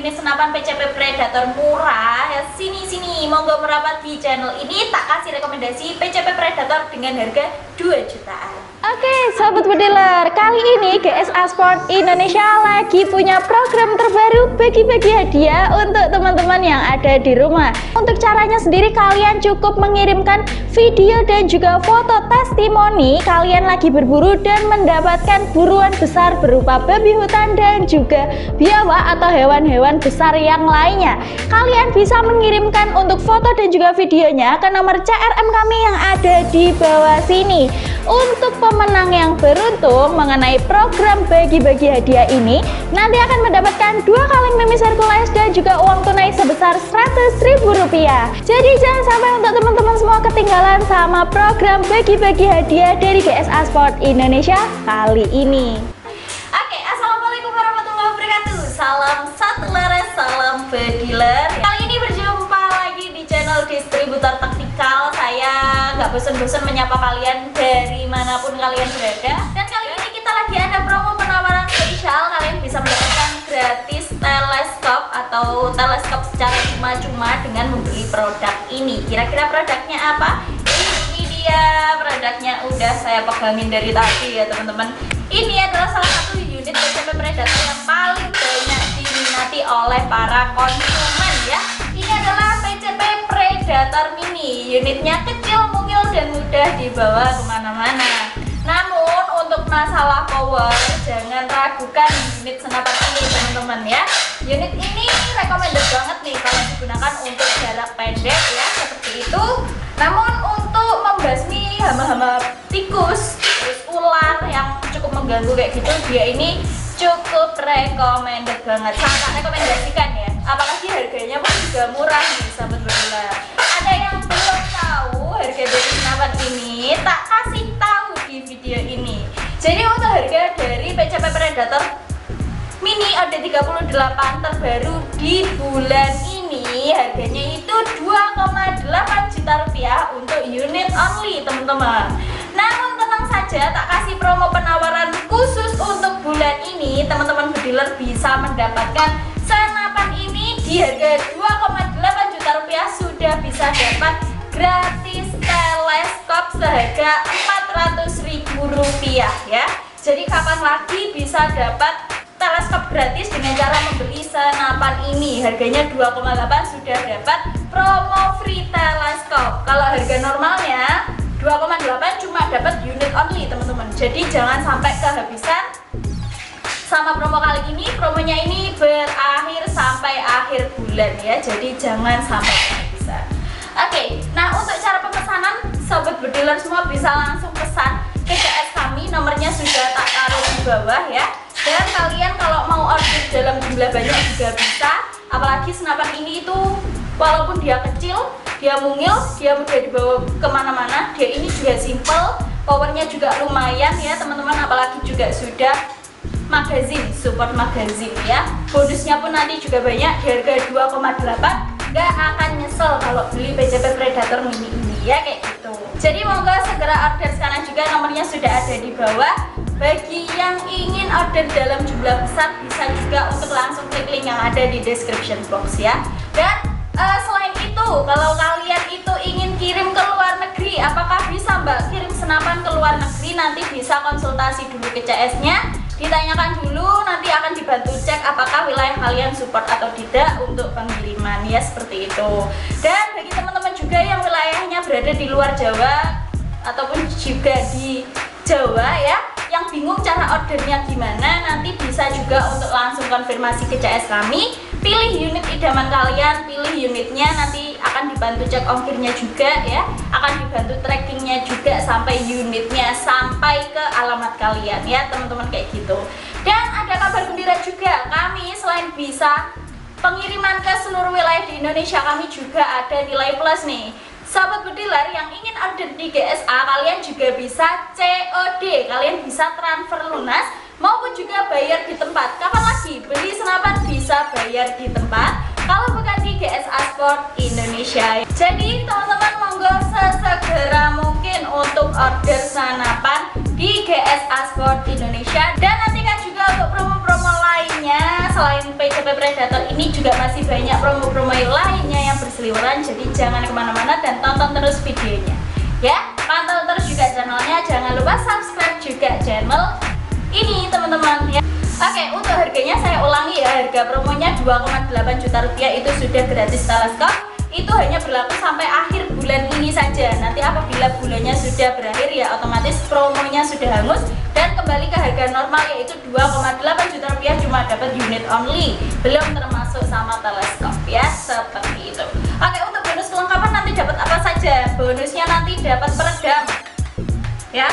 jenis senapan PCP Predator murah, ya sini monggo merapat di channel ini. Tak kasih rekomendasi PCP Predator dengan harga 2 jutaan. Oke, sahabat bediler, kali ini GSA Sport Indonesia lagi punya program terbaru bagi-bagi hadiah untuk teman-teman yang ada di rumah. Untuk caranya sendiri, kalian cukup mengirimkan video dan juga foto testimoni kalian lagi berburu dan mendapatkan buruan besar berupa babi hutan dan juga biawak atau hewan-hewan besar yang lainnya. Kalian bisa mengirimkan untuk foto dan juga videonya ke nomor CRM kami yang ada di bawah sini. Untuk pemenang yang beruntung mengenai program bagi-bagi hadiah ini nanti akan mendapatkan 2 kaleng memis Hercules dan juga uang tunai sebesar Rp100.000. Jadi jangan sampai untuk teman-teman semua ketinggalan sama program bagi-bagi hadiah dari GSA Sport Indonesia kali ini. Oke, assalamualaikum warahmatullahi wabarakatuh. Salam satu laras, salam bediler. Kali ini berjumpa lagi di channel Distributor Taktikal. Saya nggak bosan-bosan menyapa kalian dari manapun kalian berada. Dan kali ini kita lagi ada promo penawaran spesial. Kalian bisa mendapatkan gratis teleskop atau teleskop secara cuma-cuma dengan membeli produk ini. Kira-kira produknya apa? Ini dia produknya, udah saya pegangin dari tadi ya teman-teman. Ini adalah salah satu unit PCP Predator yang paling banyak diminati oleh para konsumen ya. Ini adalah PCP Predator Mini. Unitnya kecil, mungil dan mudah dibawa kemana-mana. Namun untuk masalah power, jangan ragukan unit senapan ini teman-teman ya. Unit ini recommended banget nih kalau digunakan untuk jarak pendek ya, seperti itu. Namun untuk membasmi hama-hama tikus, ular yang cukup mengganggu kayak gitu, dia ini cukup recommended banget. Sangat rekomendasikan ya, apalagi harganya pun juga murah nih sahabat bediler. Ada yang belum tahu harga dari senapan ini, tak kasih tahu di video ini. Jadi untuk harga dari PCP Predator Mini OD 38 terbaru di bulan ini, harganya itu 2,8 juta rupiah untuk unit only teman-teman. Namun tenang saja, tak kasih promo penawaran khusus untuk bulan ini. Teman-teman bediler bisa mendapatkan senapan ini di harga 2,8 juta rupiah sudah bisa dapat gratis teleskop seharga Rp400.000 ya. Jadi kapan lagi bisa dapat teleskop gratis dengan cara membeli senapan ini? Harganya 2,8 sudah dapat promo free teleskop. Kalau harga normalnya 2,8 cuma dapat unit only teman-teman. Jadi jangan sampai kehabisan sama promo kali ini. Promonya ini berakhir sampai akhir bulan ya, jadi jangan sampai kehabisan. Oke, nah untuk cara pemesanan sobat bediler semua bisa langsung pesan ke CS kami, nomornya sudah tak taruh di bawah ya. Dan kalian kalau mau order dalam jumlah banyak juga bisa. Apalagi senapan ini itu walaupun dia kecil, dia mungil, dia mudah dibawa kemana-mana, dia ini juga simple, powernya juga lumayan ya teman-teman. Apalagi juga sudah magazin, support magazin ya. Bonusnya pun nanti juga banyak di harga 2,8. Nggak akan nyesel kalau beli PCP Predator Mini ini ya, kayak gitu. Jadi monggo segera order sekarang juga, nomornya sudah ada di bawah. Bagi yang ingin order dalam jumlah besar bisa juga untuk langsung klik link yang ada di description box ya. Dan selain itu, kalau kalian itu ingin kirim ke luar negeri, apakah bisa mbak kirim senapan ke luar negeri? Nanti bisa konsultasi dulu ke CS-nya, ditanyakan dulu, nanti akan dibantu cek apakah wilayah kalian support atau tidak untuk pengiriman ya, seperti itu. Dan bagi teman-teman juga yang wilayahnya berada di luar Jawa ataupun juga di Jawa ya, yang bingung cara ordernya gimana, nanti bisa juga untuk langsung konfirmasi ke CS kami. Pilih unit idaman kalian, pilih unitnya, nanti akan dibantu cek ongkirnya juga ya, akan dibantu trackingnya juga sampai unitnya sampai ke alamat kalian ya teman-teman, kayak gitu. Dan ada kabar gembira juga, kami selain bisa pengiriman ke seluruh wilayah di Indonesia, kami juga ada nilai plus nih. Sahabat bediler yang ingin order di GSA, kalian juga bisa COD, kalian bisa transfer lunas maupun juga bayar di tempat. Kapan lagi beli senapan bisa bayar di tempat kalau bukan di GSA Sport Indonesia. Jadi teman-teman monggo sesegera mungkin untuk order senapan di GSA Sport Indonesia. Dan nantikan juga untuk promo-promo lainnya selain PCP Predator ini. promo-promo lainnya yang berseliweran, jadi jangan kemana-mana dan tonton terus videonya ya, pantau terus juga channelnya, jangan lupa subscribe juga channel ini teman-teman ya. Oke, untuk harganya saya ulangi ya, harga promonya 2,8 juta rupiah, itu sudah gratis teleskop. Itu hanya berlaku sampai akhir bulan ini saja. Nanti apabila bulannya sudah berakhir ya otomatis promonya sudah hangus dan kembali ke harga normal, yaitu 2,8 juta rupiah cuma dapat unit only, belum termasuk sama teleskop ya, seperti itu. Oke, untuk bonus kelengkapan nanti dapat apa saja? Bonusnya nanti dapat peredam ya,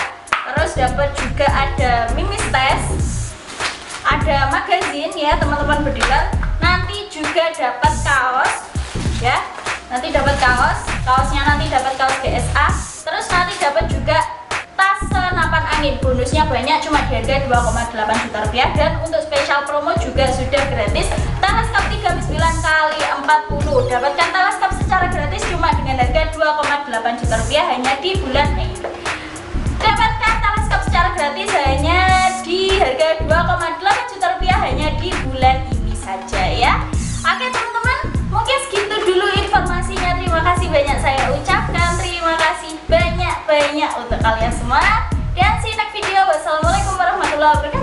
terus dapat juga ada mimis tes, ada magazin ya teman-teman bediler, nanti juga dapat kaos ya, nanti dapat kaos, kaosnya nanti dapat kaos GSA, terus nanti dapat juga tas senapan angin. Bonusnya banyak, cuma di harga 2,8 juta rupiah, dan untuk spesial promo juga sudah gratis teleskop 39x40. Dapatkan teleskop secara gratis cuma dengan harga 2,8 juta rupiah hanya di bulan Mei. Dapatkan teleskop secara gratis hanya di harga 2,8 juta rupiah hanya di bulan ini saja ya. Oke teman-teman, mungkin segitu dulu informasinya. Terima kasih banyak saya ucapkan, terima kasih banyak-banyak untuk kalian semua, dan see you next video. Wassalamualaikum warahmatullahi wabarakatuh.